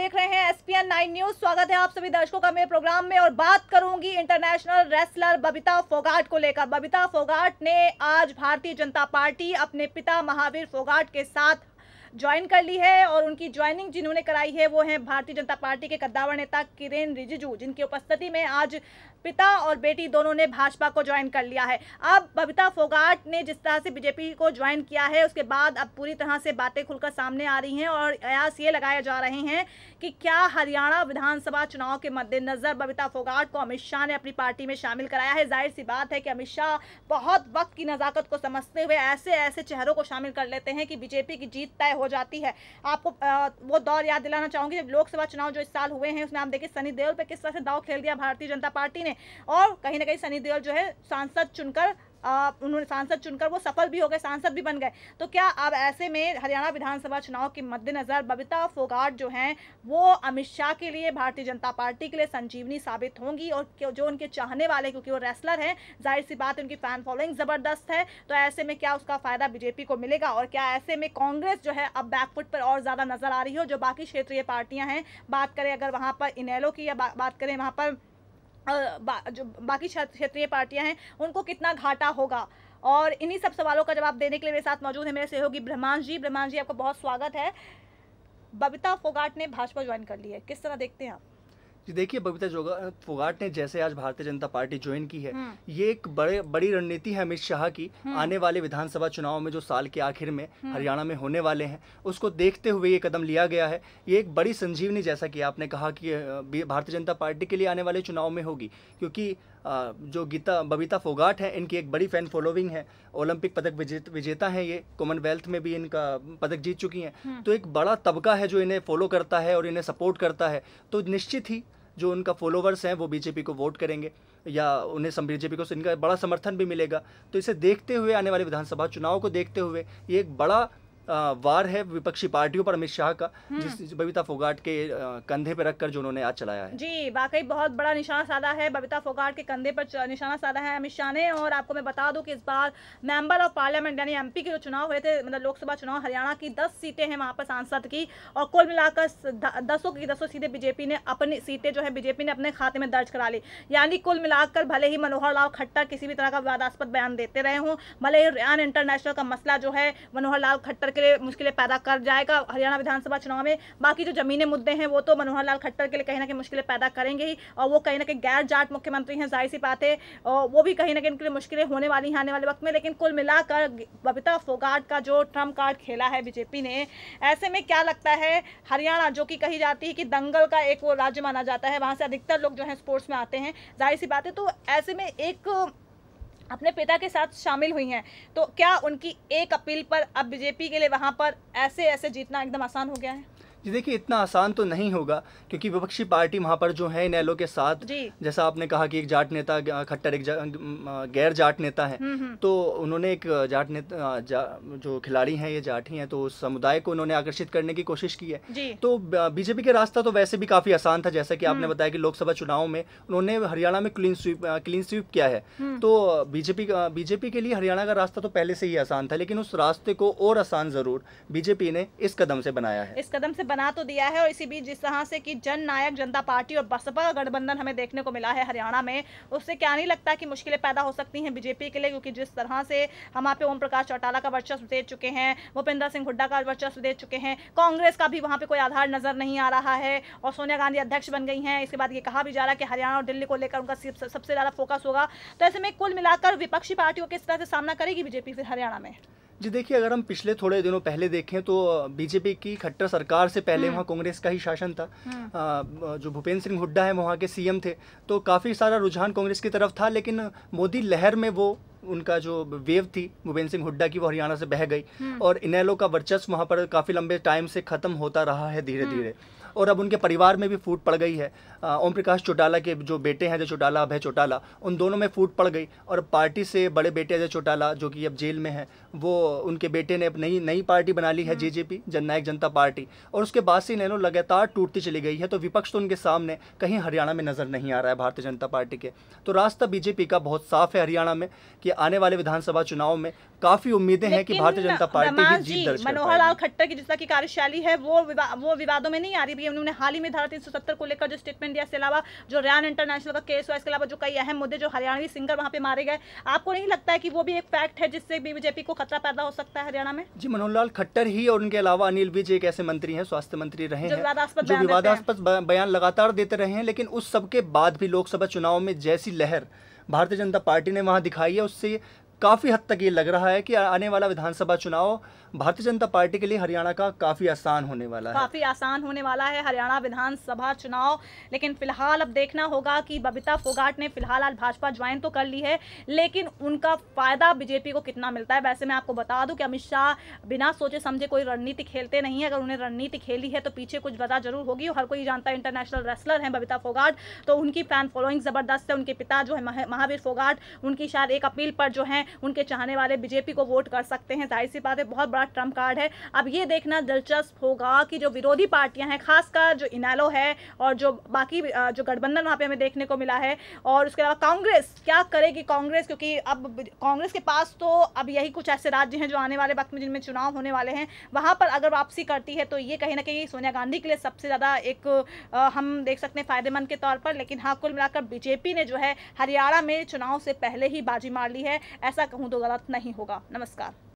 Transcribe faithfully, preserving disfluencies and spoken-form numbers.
देख रहे हैं S P N nine news. स्वागत है आप सभी दर्शकों का मेरे प्रोग्राम में और बात करूंगी इंटरनेशनल रेसलर बबीता फोगाट को लेकर। बबीता फोगाट ने आज भारतीय जनता पार्टी अपने पिता महावीर फोगाट के साथ ज्वाइन कर ली है और उनकी ज्वाइनिंग जिन्होंने कराई है वो हैं भारतीय जनता पार्टी के कद्दावर नेता किरेन रिजिजू, जिनकी उपस्थिति में आज पिता और बेटी दोनों ने भाजपा को ज्वाइन कर लिया है। अब बबीता फोगाट ने जिस तरह से बीजेपी को ज्वाइन किया है उसके बाद अब पूरी तरह से बातें खुलकर सामने आ रही हैं और कयास ये लगाए जा रहे हैं कि क्या हरियाणा विधानसभा चुनाव के मद्देनज़र बबीता फोगाट को अमित शाह ने अपनी पार्टी में शामिल कराया है। जाहिर सी बात है कि अमित शाह बहुत वक्त की नज़ाकत को समझते हुए ऐसे ऐसे चेहरों को शामिल कर लेते हैं कि बीजेपी की जीत तय हो जाती है। आपको वो दौर याद दिलाना चाहूंगी जब लोकसभा चुनाव जो इस साल हुए हैं उसमें आप देखिए सनी देओल पे किस तरह से दांव खेल दिया भारतीय जनता पार्टी ने और कहीं ना कहीं सनी देओल जो है सांसद चुनकर उन्होंने सांसद चुनकर वो सफल भी हो गए, सांसद भी बन गए। तो क्या अब ऐसे में हरियाणा विधानसभा चुनाव के मद्देनज़र बबीता फोगाट जो हैं वो अमित शाह के लिए, भारतीय जनता पार्टी के लिए संजीवनी साबित होंगी और जो उनके चाहने वाले, क्योंकि वो रेसलर हैं, जाहिर सी बात उनकी फ़ैन फॉलोइंग ज़बरदस्त है, तो ऐसे में क्या उसका फ़ायदा बीजेपी को मिलेगा और क्या ऐसे में कांग्रेस जो है अब बैकफुट पर और ज़्यादा नज़र आ रही हो। जो बाकी क्षेत्रीय पार्टियाँ हैं, बात करें अगर वहाँ पर इनेलो की या बा, बात करें वहाँ पर बा, जो बाकी क्षेत्रीय पार्टियां हैं उनको कितना घाटा होगा, और इन्हीं सब सवालों का जवाब देने के लिए मेरे साथ मौजूद है मेरे सहयोगी ब्रह्मांश जी। ब्रह्मांश जी, आपका बहुत स्वागत है। बबीता फोगाट ने भाजपा ज्वाइन कर ली है, किस तरह देखते हैं आप? जी देखिए, बबीता फोगाट ने जैसे आज भारतीय जनता पार्टी ज्वाइन की है, ये एक बड़े बड़ी रणनीति है अमित शाह की आने वाले विधानसभा चुनाव में जो साल के आखिर में हरियाणा में होने वाले हैं उसको देखते हुए ये कदम लिया गया है। ये एक बड़ी संजीवनी, जैसा कि आपने कहा, कि भारतीय जनता पार्टी के लिए आने वाले चुनाव में होगी, क्योंकि जो गीता बबीता फोगाट है इनकी एक बड़ी फ़ैन फॉलोइंग है, ओलंपिक पदक विजेता हैं, ये कॉमनवेल्थ में भी इनका पदक जीत चुकी हैं, तो एक बड़ा तबका है जो इन्हें फॉलो करता है और इन्हें सपोर्ट करता है। तो निश्चित ही जो उनका फॉलोवर्स हैं वो बीजेपी को वोट करेंगे या उन्हें बीजेपी को इनका बड़ा समर्थन भी मिलेगा। तो इसे देखते हुए, आने वाले विधानसभा चुनाव को देखते हुए, ये एक बड़ा वार है विपक्षी पार्टियों पर अमित शाह का, जिस बबीता फोगाट के कंधे पर रखकर जो उन्होंने आज चलाया है। जी, वाकई बहुत बड़ा निशाना साधा है, बबीता फोगाट के कंधे पर निशाना साधा है अमित शाह ने। और आपको मैं बता दूं कि इस बार मेंबर ऑफ पार्लियामेंट यानी एम पी के जो चुनाव हुए थे, मतलब लोकसभा चुनाव, हरियाणा की दस सीटें हैं वहाँ पर सांसद की, और कुल मिलाकर दसों की दसों सीटें बीजेपी ने अपनी सीटें जो है बीजेपी ने अपने खाते में दर्ज करा ली। यानी कुल मिलाकर भले ही मनोहर लाल खट्टर किसी भी तरह का विवादास्पद बयान देते रहे हों, भले ही रेन इंटरनेशनल का मसला जो है मनोहर लाल खट्टर के लिए मुश्किलें पैदा कर जाएगा हरियाणा विधानसभा चुनाव में, बाकी जो जमीनी मुद्दे हैं वो तो मनोहर लाल खट्टर के लिए कहीं ना कहीं मुश्किलें पैदा करेंगे ही, और वो कहीं ना कहीं गैर जाट मुख्यमंत्री हैं, जाहिर सी बात है, और वो भी कहीं ना कहीं उनके लिए मुश्किलें होने वाली हैं आने वाले वक्त में। लेकिन कुल मिलाकर बबीता फोगाट का जो ट्रम्प कार्ड खेला है बीजेपी ने, ऐसे में क्या लगता है हरियाणा, जो कि कही जाती है कि दंगल का एक वो राज्य माना जाता है, वहाँ से अधिकतर लोग जो है स्पोर्ट्स में आते हैं, जाहिर सी बात है, तो ऐसे में एक अपने पिता के साथ शामिल हुई हैं, तो क्या उनकी एक अपील पर अब बीजेपी के लिए वहाँ पर ऐसे ऐसे जीतना एकदम आसान हो गया है? जी देखिए, इतना आसान तो नहीं होगा, क्योंकि विपक्षी पार्टी वहाँ पर जो है इनेलो के साथ, जैसा आपने कहा कि एक जाट नेता खट्टर एक जा, गैर जाट नेता है, तो उन्होंने एक जाट नेता जा, जो खिलाड़ी हैं ये जाट ही हैं, तो उस समुदाय को उन्होंने आकर्षित करने की कोशिश की है। तो बीजेपी का रास्ता तो वैसे भी काफ़ी आसान था, जैसा कि आपने बताया कि लोकसभा चुनाव में उन्होंने हरियाणा में क्लीन स्वीप क्लीन स्वीप किया है, तो बीजेपी बीजेपी के लिए हरियाणा का रास्ता तो पहले से ही आसान था, लेकिन उस रास्ते को और आसान ज़रूर बीजेपी ने इस कदम से बनाया है, इस कदम से बना तो दिया है। और इसी बीच जिस तरह से कि जन नायक जनता पार्टी और बसपा का गठबंधन हमें देखने को मिला है हरियाणा में, उससे क्या नहीं लगता कि मुश्किलें पैदा हो सकती हैं बीजेपी के लिए, क्योंकि जिस तरह से हमारे पे ओम प्रकाश चौटाला का वर्चस्व दे चुके हैं, भूपेंद्र सिंह हुड्डा का वर्चस्व दे चुके हैं, कांग्रेस का भी वहाँ पर कोई आधार नजर नहीं आ रहा है, और सोनिया गांधी अध्यक्ष बन गई हैं। इसके बाद ये कहा भी जा रहा है कि हरियाणा और दिल्ली को लेकर उनका सबसे ज़्यादा फोकस होगा, तो ऐसे में कुल मिलाकर विपक्षी पार्टियों किस तरह से सामना करेगी बीजेपी फिर हरियाणा में? जी देखिए, अगर हम पिछले थोड़े दिनों पहले देखें तो बीजेपी की खट्टर सरकार से पहले वहाँ कांग्रेस का ही शासन था, आ, जो भूपेंद्र सिंह हुड्डा है वहाँ के सी एम थे, तो काफ़ी सारा रुझान कांग्रेस की तरफ था, लेकिन मोदी लहर में वो उनका जो वेव थी भूपेंद्र सिंह हुड्डा की वो हरियाणा से बह गई, और इनेलो का वर्चस्व वहाँ पर काफ़ी लंबे टाइम से ख़त्म होता रहा है धीरे धीरे, और अब उनके परिवार में भी फूट पड़ गई है। ओम प्रकाश चौटाला के जो बेटे हैं, जो चौटाला अभय चौटाला, उन दोनों में फूट पड़ गई, और पार्टी से बड़े बेटे अजय चौटाला जो कि अब जेल में हैं, वो उनके बेटे ने अब नई नई पार्टी बना ली है, जे जे पी जननायक जनता पार्टी, और उसके बाद से इनेलो लगातार टूटती चली गई है। तो विपक्ष तो उनके सामने कहीं हरियाणा में नज़र नहीं आ रहा है भारतीय जनता पार्टी के, तो रास्ता बीजेपी का बहुत साफ है हरियाणा में कि आने वाले विधानसभा चुनाव में काफ़ी उम्मीदें हैं कि भारतीय जनता पार्टी की जीत दर्ज कर पाएगी। मनोहर लाल खट्टर की जिस तरह की कार्यशैली है वो वो विवादों में नहीं आ रही भी है। उन्होंने हाल ही में धारा तीन सौ सत्तर को लेकर जो स्टेटमेंट दिया, इसके अलावा जो रैन इंटरनेशनल का केस हुआ, इसके अलावा जो कई अहम मुद्दे, जो हरियाणवी सिंगर वहाँ पे मारे गए, आपको नहीं लगता है कि वो भी एक फैक्ट है जिससे बीजेपी को खतरा पैदा हो सकता है हरियाणा में? जी, मनोहर लाल खट्टर ही और उनके अलावा अनिल विज एक ऐसे मंत्री हैं, स्वास्थ्य मंत्री रहे हैं, जो विवादास्पद बयान लगातार देते रहे हैं। लेकिन उस सबके बाद भी लोकसभा चुनाव में जैसी लहर भारतीय जनता पार्टी ने वहाँ दिखाई है, उससे काफ़ी हद तक ये लग रहा है कि आने वाला विधानसभा चुनाव भारतीय जनता पार्टी के लिए हरियाणा का काफ़ी आसान होने वाला है काफ़ी आसान होने वाला है हरियाणा विधानसभा चुनाव। लेकिन फिलहाल अब देखना होगा कि बबीता फोगाट ने फिलहाल आज भाजपा ज्वाइन तो कर ली है, लेकिन उनका फ़ायदा बीजेपी को कितना मिलता है। वैसे मैं आपको बता दूं कि अमित शाह बिना सोचे समझे कोई रणनीति खेलते नहीं है। अगर उन्हें रणनीति खेली है तो पीछे कुछ वजह जरूर होगी। हर कोई जानता है इंटरनेशनल रेस्लर हैं बबीता फोगाट, तो उनकी फ़ैन फॉलोइंग ज़बरदस्त है। उनके पिता जो है महावीर फोगाट, उनकी शायद एक अपील पर जो है उनके चाहने वाले बीजेपी को वोट कर सकते हैं। जाहिर सी बात है, बहुत बड़ा ट्रम्प कार्ड है। अब ये देखना दिलचस्प होगा कि जो विरोधी पार्टियां हैं, खासकर जो इनेलो है और जो बाकी जो गठबंधन वहाँ पे हमें देखने को मिला है, और उसके अलावा कांग्रेस क्या करेगी कांग्रेस, क्योंकि अब कांग्रेस के पास तो अब यही कुछ ऐसे राज्य हैं जो आने वाले वक्त में जिनमें चुनाव होने वाले हैं, वहाँ पर अगर वापसी करती है तो ये कहीं ना कहीं सोनिया गांधी के लिए सबसे ज़्यादा एक हम देख सकते हैं फायदेमंद के तौर पर। लेकिन हाँ, कुल मिलाकर बीजेपी ने जो है हरियाणा में चुनाव से पहले ही बाजी मार ली है, ऐसा कहूँ तो गलत नहीं होगा। नमस्कार।